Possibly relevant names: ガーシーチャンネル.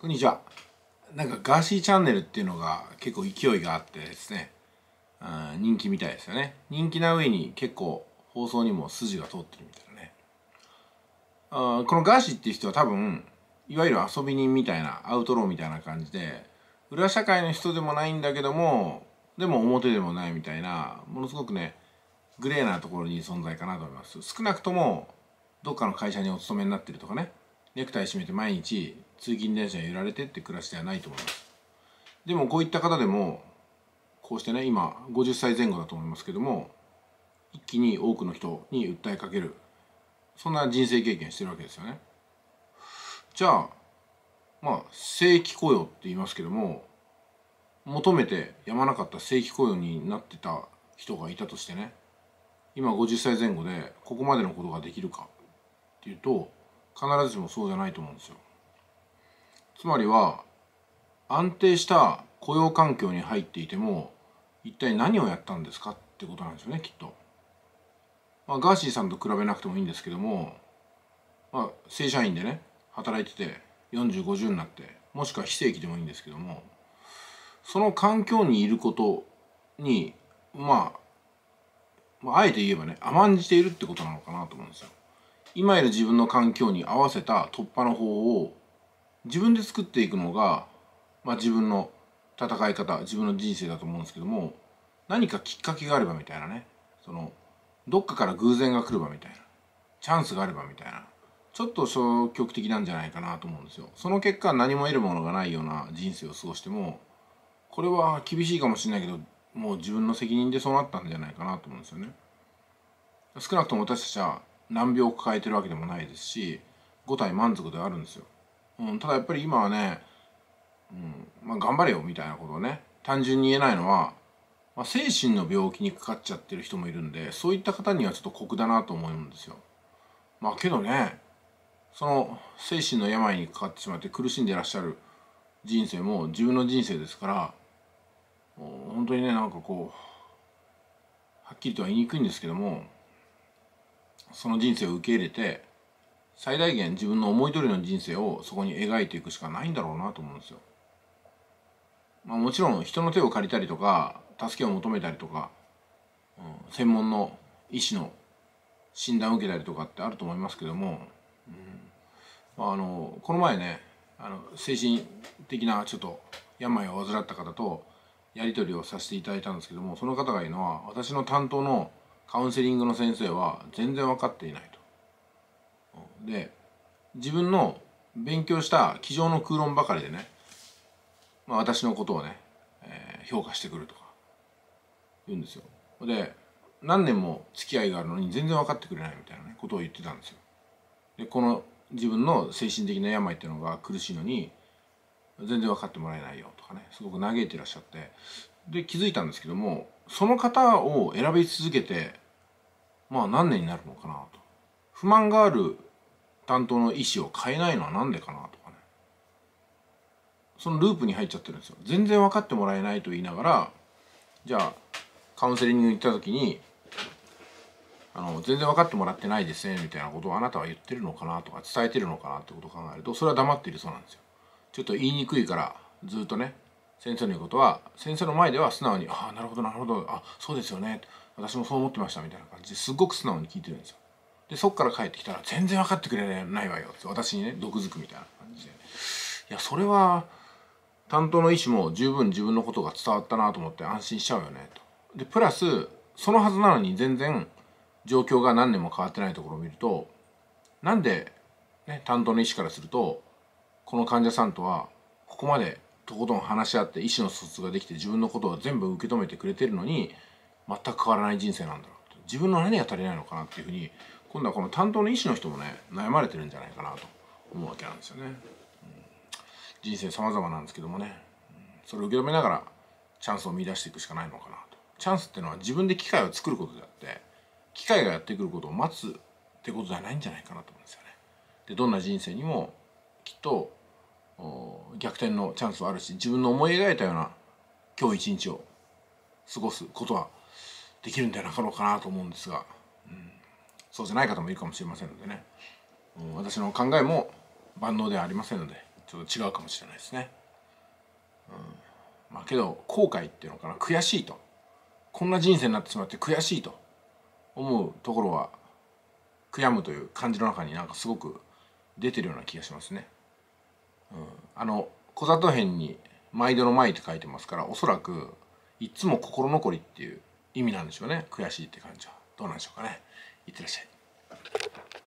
こんにちは。なんかガーシーチャンネルっていうのが結構勢いがあってですね、人気みたいですよね。人気な上に結構放送にも筋が通ってるみたいなね。このガーシーっていう人は多分いわゆる遊び人みたいなアウトローみたいな感じで、裏社会の人でもないんだけども、でも表でもないみたいな、ものすごくねグレーなところに存在かなと思います。少なくともどっかの会社にお勤めになってるとかね、ネクタイ締めて毎日通勤電車に揺られてって暮らしではないと思います。でもこういった方でもこうしてね、今50歳前後だと思いますけども、一気に多くの人に訴えかける、そんな人生経験してるわけですよね。じゃあ正規雇用って言いますけども、求めてやまなかった正規雇用になってた人がいたとしてね、今50歳前後でここまでのことができるかっていうと、必ずしもそうじゃないと思うんですよ。つまりは安定した雇用環境に入っていても一体何をやったんですかってことなんですよね、きっと。ガーシーさんと比べなくてもいいんですけども、正社員でね働いてて40、50になって、もしくは非正規でもいいんですけども、その環境にいることにあえて言えばね、甘んじているってことなのかなと思うんですよ。今いる自分の環境に合わせた突破の方を自分で作っていくのが、自分の戦い方、自分の人生だと思うんですけども、何かきっかけがあればみたいなね、そのどっかから偶然が来ればみたいな、チャンスがあればみたいな、ちょっと消極的なんじゃないかなと思うんですよ。その結果何も得るものがないような人生を過ごしても、これは厳しいかもしれないけど、もう自分の責任でそうなったんじゃないかなと思うんですよね。少なくとも私たちは難病を抱えてるわけでもないですし、5体満足ではあるんですよ。ただやっぱり今はね、頑張れよみたいなことをね単純に言えないのは、精神の病気にかかっちゃってる人もいるんで、そういった方にはちょっと酷だなと思うんですよ。けどね、その精神の病にかかってしまって苦しんでらっしゃる人生も自分の人生ですから、本当にね、なんかこうはっきりとは言いにくいんですけども、その人生を受け入れて最大限自分の思い通りの人生をそこに描いていくしかないんだろうなと思うんですよ。もちろん人の手を借りたりとか助けを求めたりとか、専門の医師の診断を受けたりとかってあると思いますけども、この前ね、精神的なちょっと病を患った方とやり取りをさせていただいたんですけども、その方が言うのは、私の担当のカウンセリングの先生は全然分かっていないと。で、自分の勉強した机上の空論ばかりでね、私のことをね、評価してくるとか言うんですよ。で、何年も付き合いがあるのに全然分かってくれないみたいな、ことを言ってたんですよ。で、この自分の精神的な病っていうのが苦しいのに全然分かってもらえないよとかね、すごく嘆いてらっしゃって、で気づいたんですけども、その方を選び続けて何年になるのかなと。不満がある担当の医師を変えないのは何でかなとかね、そのループに入っちゃってるんですよ。全然分かってもらえないと言いながら、じゃあカウンセリングに行った時に全然分かってもらってないですねみたいなことをあなたは言ってるのかなとか伝えてるのかなってことを考えると、それは黙っているそうなんですよ。ちょっと言いにくいからずっとね、先生の言うことは先生の前では素直に「ああなるほどなるほど、あそうですよね、私もそう思ってました」みたいな感じですごく素直に聞いてるんですよ。でそっから帰ってきたら「全然分かってくれないわよ」って私にね毒づくみたいな感じで、いやそれは担当の医師も十分自分のことが伝わったなと思って安心しちゃうよねと。でプラスそのはずなのに全然状況が何年も変わってないところを見ると、なんで、担当の医師からするとこの患者さんとはここまでとことん話し合って意思の疎通ができて、自分のことを全部受け止めてくれてるのに全く変わらない人生なんだろうと。自分の何が足りないのかなっていうふうに、今度はこの担当の医師の人もね悩まれてるんじゃないかなと思うわけなんですよね。人生様々なんですけどもね、それを受け止めながらチャンスを見出していくしかないのかなと。チャンスっていうのは自分で機会を作ることであって、機会がやってくることを待つってことではないんじゃないかなと思うんですよね。でどんな人生にもきっと逆転のチャンスはあるし、自分の思い描いたような今日一日を過ごすことはできるんじゃなかろうかなと思うんですが、そうじゃない方もいるかもしれませんのでね、私の考えも万能ではありませんので、ちょっと違うかもしれないですね。まあけど後悔っていうのかな、悔しいと、こんな人生になってしまって悔しいと思うところは悔やむという感じの中になんかすごく出てるような気がしますね。小里編に「毎度の舞」って書いてますから、おそらくいつも心残りっていう意味なんでしょうね、悔しいって感じは。どうなんでしょうかね。いってらっしゃい。